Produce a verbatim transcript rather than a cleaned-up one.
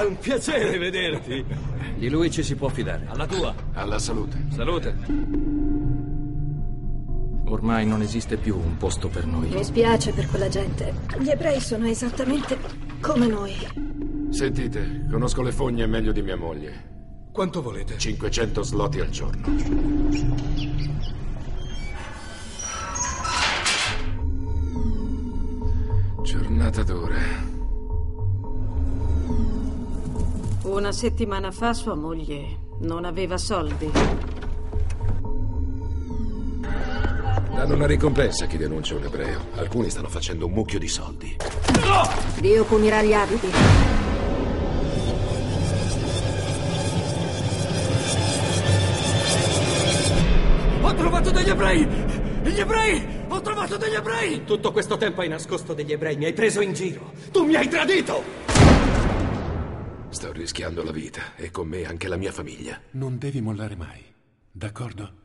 È un piacere vederti. Di lui ci si può fidare. Alla tua. Alla salute. Salute. Ormai non esiste più un posto per noi. Mi spiace per quella gente. Gli ebrei sono esattamente come noi. Sentite, conosco le fogne meglio di mia moglie. Quanto volete? cinquecento slot al giorno. Giornata dura. Una settimana fa sua moglie non aveva soldi. Danno una ricompensa a chi denuncia un ebreo. Alcuni stanno facendo un mucchio di soldi. Dio punirà gli abiti. Ho trovato degli ebrei! Gli ebrei! Ho trovato degli ebrei! Tutto questo tempo hai nascosto degli ebrei, mi hai preso in giro! Tu mi hai tradito! Sto rischiando la vita e con me anche la mia famiglia. Non devi mollare mai, d'accordo?